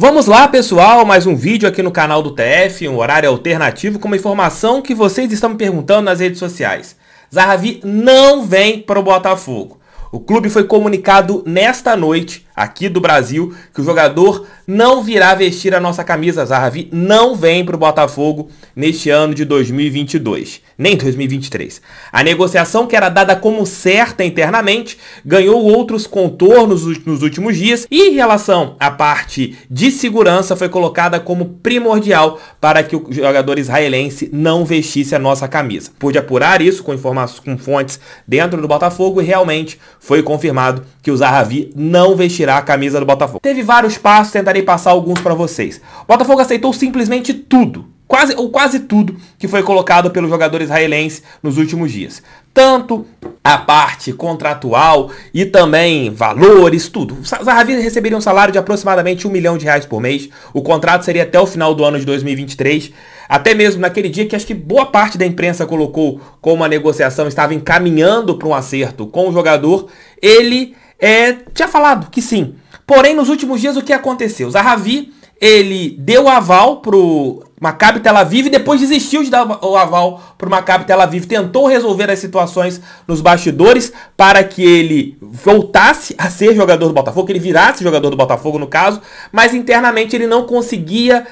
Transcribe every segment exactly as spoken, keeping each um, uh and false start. Vamos lá, pessoal, mais um vídeo aqui no canal do T F, um horário alternativo com uma informação que vocês estão me perguntando nas redes sociais. Zahavi não vem para o Botafogo. O clube foi comunicado nesta noite, aqui do Brasil, que o jogador não virá vestir a nossa camisa. Zahavi não vem para o Botafogo neste ano de dois mil e vinte e dois, nem dois mil e vinte e três. A negociação, que era dada como certa internamente, ganhou outros contornos nos últimos dias e, em relação à parte de segurança, foi colocada como primordial para que o jogador israelense não vestisse a nossa camisa. Pude apurar isso com informações, com fontes dentro do Botafogo, e realmente foi confirmado que o Zahavi não vestirá a camisa do Botafogo. Teve vários passos, tentarei passar alguns para vocês. O Botafogo aceitou simplesmente tudo, quase ou quase tudo, que foi colocado pelo jogador israelense nos últimos dias. Tanto a parte contratual e também valores, tudo. Zahavi receberia um salário de aproximadamente um milhão de reais por mês. O contrato seria até o final do ano de dois mil e vinte e três. Até mesmo naquele dia que acho que boa parte da imprensa colocou como a negociação estava encaminhando para um acerto com o jogador, ele é, tinha falado que sim. Porém, nos últimos dias, o que aconteceu? Zahavi, ele deu aval para o Maccabi Tel Aviv e depois desistiu de dar o aval para o Maccabi Tel Aviv. Tentou resolver as situações nos bastidores para que ele voltasse a ser jogador do Botafogo, que ele virasse jogador do Botafogo, no caso, mas internamente ele não conseguia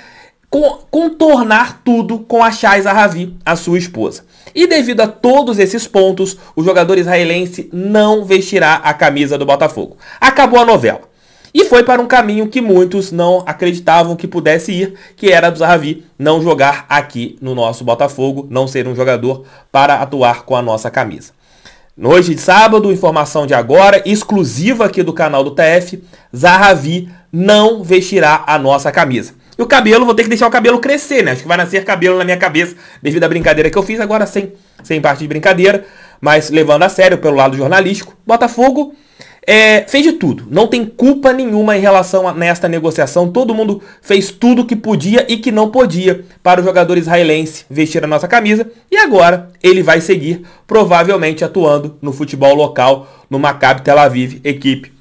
contornar tudo com a Chai Zahavi, a sua esposa. E devido a todos esses pontos, o jogador israelense não vestirá a camisa do Botafogo. Acabou a novela. E foi para um caminho que muitos não acreditavam que pudesse ir, que era do Zahavi não jogar aqui no nosso Botafogo, não ser um jogador para atuar com a nossa camisa. Noite de sábado, informação de agora, exclusiva aqui do canal do T F, Zahavi não vestirá a nossa camisa. E o cabelo, vou ter que deixar o cabelo crescer, né? Acho que vai nascer cabelo na minha cabeça devido à brincadeira que eu fiz, agora sem, sem parte de brincadeira, mas levando a sério pelo lado jornalístico, Botafogo É, fez de tudo, não tem culpa nenhuma em relação a nesta negociação. Todo mundo fez tudo que podia e que não podia para o jogador israelense vestir a nossa camisa, e agora ele vai seguir provavelmente atuando no futebol local, no Maccabi Tel Aviv, equipe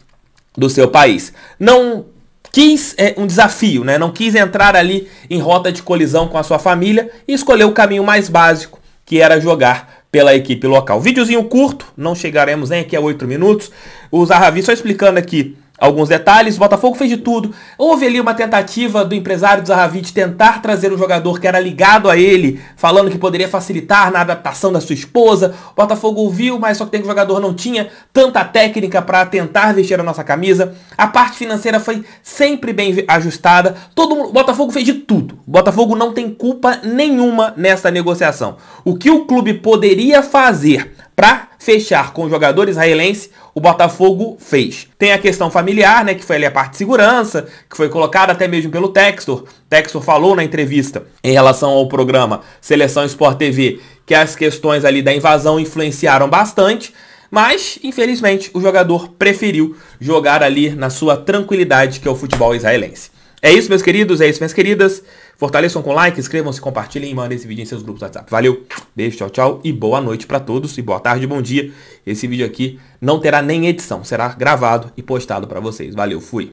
do seu país. Não quis é, um desafio, né? Não quis entrar ali em rota de colisão com a sua família e escolheu o caminho mais básico, que era jogar pela equipe local. Videozinho curto, não chegaremos nem aqui a oito minutos. O Zahavi só explicando aqui alguns detalhes. O Botafogo fez de tudo. Houve ali uma tentativa do empresário do Zahavi de tentar trazer um jogador que era ligado a ele, falando que poderia facilitar na adaptação da sua esposa. O Botafogo ouviu, mas só que o jogador não tinha tanta técnica para tentar vestir a nossa camisa. A parte financeira foi sempre bem ajustada. Todo mundo, o Botafogo fez de tudo. O Botafogo não tem culpa nenhuma nessa negociação. O que o clube poderia fazer para fechar com o jogador israelense, o Botafogo fez. Tem a questão familiar, né, que foi ali a parte de segurança, que foi colocada até mesmo pelo Textor. Textor falou na entrevista em relação ao programa Seleção Sport T V que as questões ali da invasão influenciaram bastante, mas, infelizmente, o jogador preferiu jogar ali na sua tranquilidade, que é o futebol israelense. É isso, meus queridos, é isso, minhas queridas. Fortaleçam com like, inscrevam-se, compartilhem e mandem esse vídeo em seus grupos do WhatsApp. Valeu, beijo, tchau, tchau e boa noite para todos e boa tarde, bom dia. Esse vídeo aqui não terá nem edição, será gravado e postado para vocês. Valeu, fui.